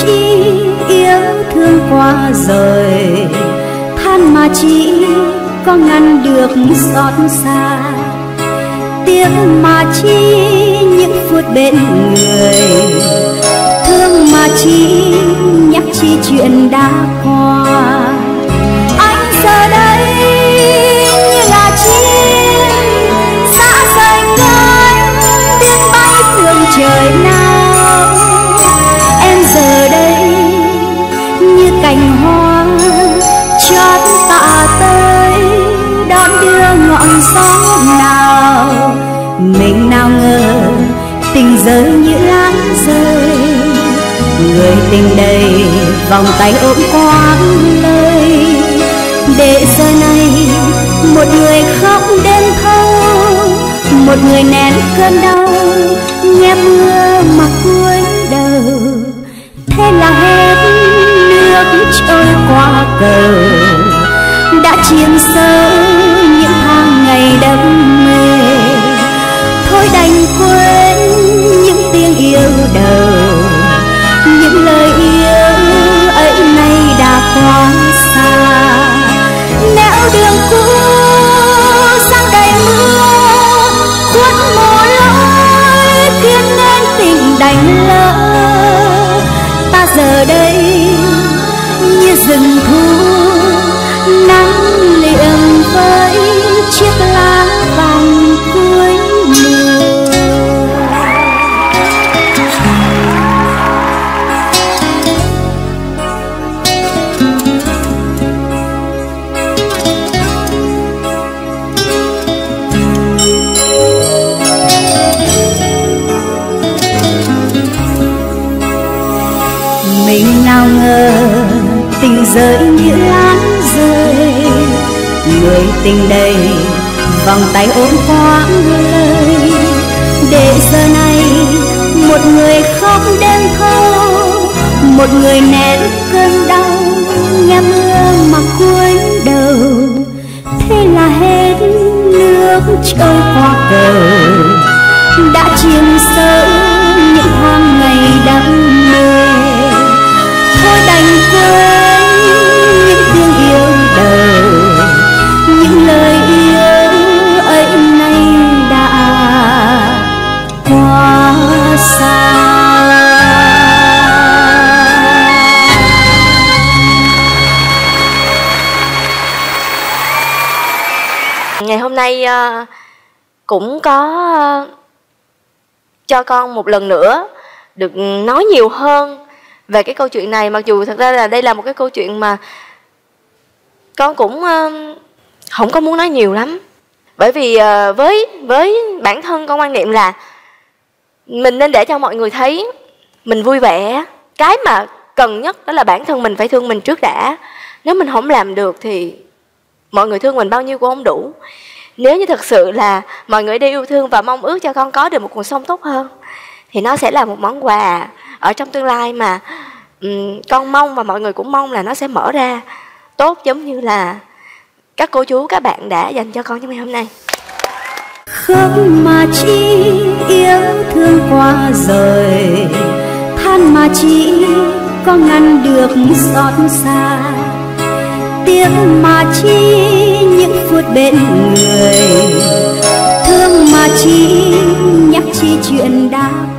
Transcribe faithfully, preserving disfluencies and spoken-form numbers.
chi yêu thương qua rồi, than mà chỉ có ngăn được xót xa, tiếc mà chi những phút bên người, thương mà chi nhắc chi chuyện đã qua. Anh giờ đây như là chim xa xanh anh biết bay phương trời nào, em giờ đây như cành hoa chót tạ tới đón đưa ngọn gió nào. Mình nào ngờ tình rơi như lá rơi, người tình đầy vòng tay ôm quãng lời, để giờ này một người khóc đêm thâu, một người nén cơn đau nghe mưa mà cúi đầu. Thế là hết nước trôi qua cầu đã chiêm sâu những tháng ngày đắm mê, thôi đành quên những tiếng yêu đầu, những lời yêu ấy nay đã quá xa. Nẻo đường cũ sang đầy mưa khuất mồ lối, khiến nên tình đành lỡ. Ta giờ đây như rừng thu nắng liệm với chiếc lá vàng cuối mùa. Mình nào ngờ tình rơi như lá rơi, người tình đầy vòng tay ôm quãng lời, để giờ này một người khóc đêm thâu, một người nén cơn đau nghe mưa mà cúi đầu. Thế là hết nước trôi qua cầu đã chiêm sâu những tháng ngày đắm mê, thôi đành quên những tiếng yêu đời, những lời yêu ấy nay đã quá xa. Ngày hôm nay cũng có cho con một lần nữa được nói nhiều hơn về cái câu chuyện này, mặc dù thật ra là đây là một cái câu chuyện mà con cũng không có muốn nói nhiều lắm, bởi vì với với bản thân con quan niệm là mình nên để cho mọi người thấy mình vui vẻ. Cái mà cần nhất đó là bản thân mình phải thương mình trước đã. Nếu mình không làm được thì mọi người thương mình bao nhiêu cũng không đủ. Nếu như thật sự là mọi người đi yêu thương và mong ước cho con có được một cuộc sống tốt hơn, thì nó sẽ là một món quà ở trong tương lai mà um, con mong và mọi người cũng mong là nó sẽ mở ra tốt, giống như là các cô chú, các bạn đã dành cho con trong ngày hôm nay. Không mà chỉ yêu thương qua rồi, than mà chỉ có ngăn được xót xa, tiếc mà chỉ những phút bên người, thương mà chỉ nhắc chi chuyện đã